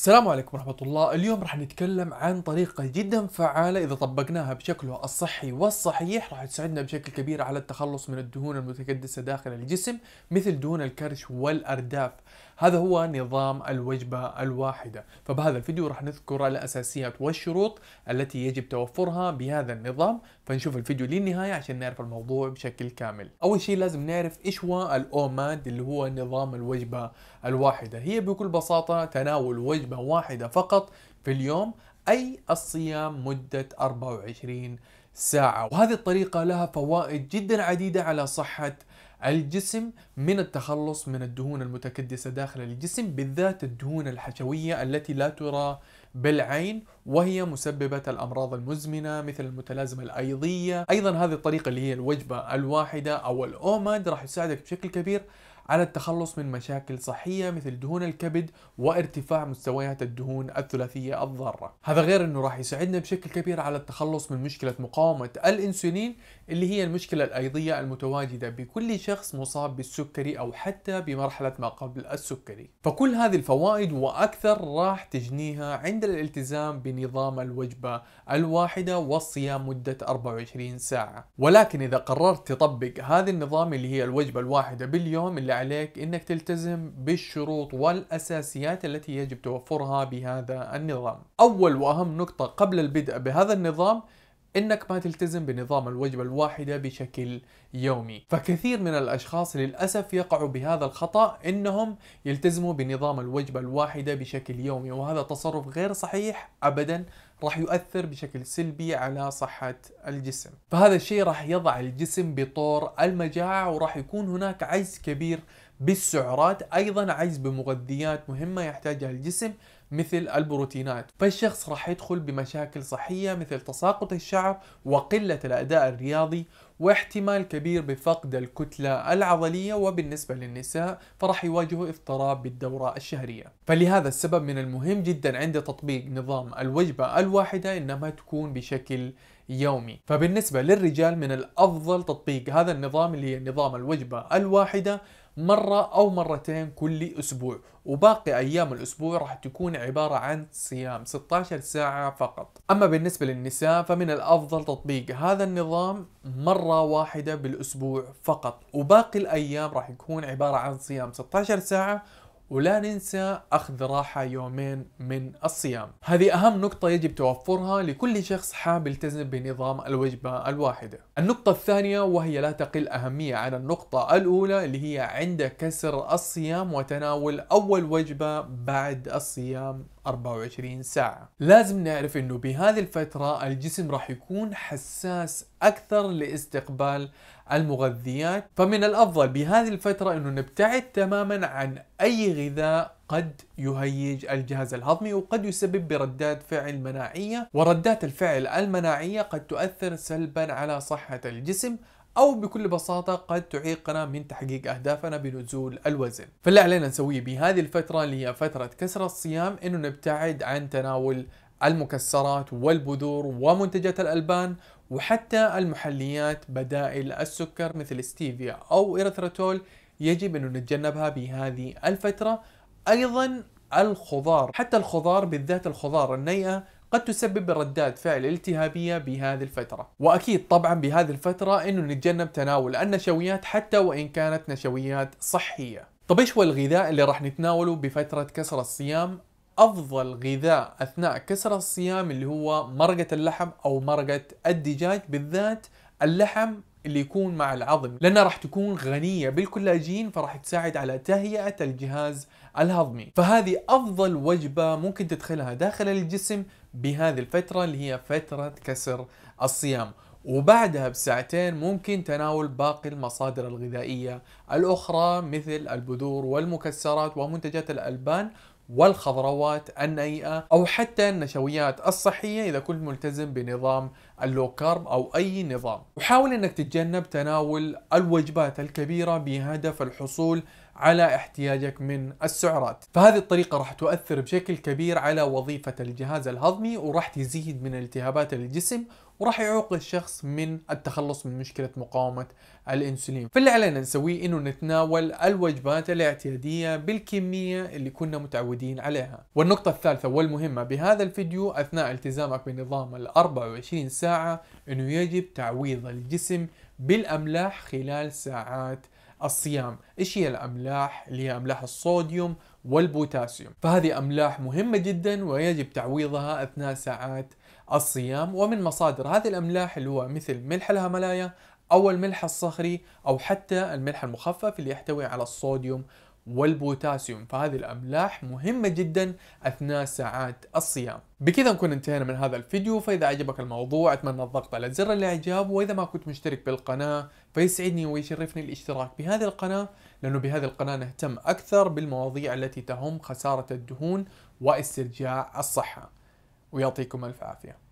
السلام عليكم ورحمة الله. اليوم راح نتكلم عن طريقة جدا فعالة إذا طبقناها بشكلها الصحي والصحيح راح تساعدنا بشكل كبير على التخلص من الدهون المتكدسة داخل الجسم مثل دهون الكرش والأرداف. هذا هو نظام الوجبة الواحدة. فبهذا الفيديو راح نذكر الأساسيات والشروط التي يجب توفرها بهذا النظام، فنشوف الفيديو للنهاية عشان نعرف الموضوع بشكل كامل. أول شيء لازم نعرف إيش هو الأوماد اللي هو نظام الوجبة الواحدة. هي بكل بساطة تناول وجبة واحدة فقط في اليوم، أي الصيام مدة 24 ساعة. وهذه الطريقة لها فوائد جدا عديدة على صحة الجسم من التخلص من الدهون المتكدسة داخل الجسم، بالذات الدهون الحشوية التي لا ترى بالعين وهي مسببة الأمراض المزمنة مثل المتلازمة الأيضية. أيضا هذه الطريقة اللي هي الوجبة الواحدة أو الأوماد راح يساعدك بشكل كبير على التخلص من مشاكل صحية مثل دهون الكبد وارتفاع مستويات الدهون الثلاثية الضارة. هذا غير انه راح يساعدنا بشكل كبير على التخلص من مشكلة مقاومة الانسولين اللي هي المشكلة الأيضية المتواجدة بكل شخص مصاب بالسكري او حتى بمرحلة ما قبل السكري. فكل هذه الفوائد واكثر راح تجنيها عند الالتزام بنظام الوجبة الواحدة والصيام مدة 24 ساعة. ولكن اذا قررت تطبق هذا النظام اللي هي الوجبة الواحدة باليوم، اللي عليك انك تلتزم بالشروط والاساسيات التي يجب توفرها بهذا النظام. اول واهم نقطة قبل البدء بهذا النظام انك ما تلتزم بنظام الوجبة الواحدة بشكل يومي. فكثير من الاشخاص للاسف يقعوا بهذا الخطأ انهم يلتزموا بنظام الوجبة الواحدة بشكل يومي، وهذا تصرف غير صحيح ابدا، راح يؤثر بشكل سلبي على صحة الجسم. فهذا الشيء راح يضع الجسم بطور المجاعة، وراح يكون هناك عجز كبير بالسعرات، ايضا عجز بمغذيات مهمة يحتاجها الجسم مثل البروتينات. فالشخص راح يدخل بمشاكل صحية مثل تساقط الشعر وقلة الأداء الرياضي واحتمال كبير بفقد الكتلة العضلية، وبالنسبة للنساء فراح يواجهوا اضطراب بالدورة الشهرية. فلهذا السبب من المهم جدا عند تطبيق نظام الوجبة الواحدة انما تكون بشكل يومي. فبالنسبة للرجال من الأفضل تطبيق هذا النظام اللي هي نظام الوجبة الواحدة مرة أو مرتين كل أسبوع، وباقي أيام الأسبوع راح تكون عبارة عن صيام 16 ساعة فقط. أما بالنسبة للنساء فمن الأفضل تطبيق هذا النظام مرة واحدة بالأسبوع فقط، وباقي الأيام راح يكون عبارة عن صيام 16 ساعة، ولا ننسى أخذ راحة يومين من الصيام. هذه أهم نقطة يجب توفرها لكل شخص حاب يلتزم بنظام الوجبة الواحدة. النقطة الثانية وهي لا تقل أهمية عن النقطة الأولى اللي هي عند كسر الصيام وتناول أول وجبة بعد الصيام 24 ساعة. لازم نعرف أنه بهذه الفترة الجسم راح يكون حساس أكثر لاستقبال المغذيات، فمن الأفضل بهذه الفترة أنه نبتعد تماما عن أي غذاء قد يهيج الجهاز الهضمي وقد يسبب بردات فعل مناعية، وردات الفعل المناعية قد تؤثر سلبا على صحة الجسم أو بكل بساطة قد تعيقنا من تحقيق أهدافنا بنزول الوزن. فاللي علينا نسويه بهذه الفترة اللي هي فترة كسر الصيام أنه نبتعد عن تناول المكسرات والبذور ومنتجات الألبان وحتى المحليات بدائل السكر مثل الستيفيا أو إرثرتول، يجب أنه نتجنبها بهذه الفترة. أيضا الخضار، حتى الخضار بالذات الخضار النيئة قد تسبب ردات فعل التهابية بهذه الفترة. وأكيد طبعا بهذه الفترة أنه نتجنب تناول النشويات حتى وإن كانت نشويات صحية. طب إيش هو الغذاء اللي راح نتناوله بفترة كسر الصيام؟ أفضل غذاء أثناء كسر الصيام اللي هو مرقة اللحم أو مرقة الدجاج، بالذات اللحم اللي يكون مع العظم، لأنها راح تكون غنية بالكولاجين فراح تساعد على تهيئة الجهاز الهضمي. فهذه أفضل وجبة ممكن تدخلها داخل الجسم بهذه الفترة اللي هي فترة كسر الصيام، وبعدها بساعتين ممكن تناول باقي المصادر الغذائية الأخرى مثل البذور والمكسرات ومنتجات الألبان والخضروات النيئة أو حتى النشويات الصحية إذا كنت ملتزم بنظام اللو كارب أو أي نظام. وحاول أنك تتجنب تناول الوجبات الكبيرة بهدف الحصول على احتياجك من السعرات. فهذه الطريقة راح تؤثر بشكل كبير على وظيفة الجهاز الهضمي، وراح تزيد من التهابات الجسم، وراح يعوق الشخص من التخلص من مشكلة مقاومة الانسولين. فاللي علينا نسويه انه نتناول الوجبات الاعتيادية بالكمية اللي كنا متعودين عليها. والنقطة الثالثة والمهمة بهذا الفيديو اثناء التزامك بنظام ال 24 ساعة انه يجب تعويض الجسم بالاملاح خلال ساعات الصيام. ايش هي الاملاح؟ اللي هي املاح الصوديوم والبوتاسيوم. فهذه املاح مهمة جدا ويجب تعويضها اثناء ساعات الصيام، ومن مصادر هذه الاملاح اللي هو مثل ملح الهيمالايا او الملح الصخري او حتى الملح المخفف اللي يحتوي على الصوديوم والبوتاسيوم. فهذه الاملاح مهمة جدا اثناء ساعات الصيام. بكذا نكون انتهينا من هذا الفيديو. فاذا عجبك الموضوع اتمنى الضغط على زر الاعجاب، واذا ما كنت مشترك بالقناة فيسعدني ويشرفني الاشتراك بهذه القناة، لانه بهذه القناة نهتم اكثر بالمواضيع التي تهم خسارة الدهون واسترجاع الصحة. ويعطيكم الف عافية.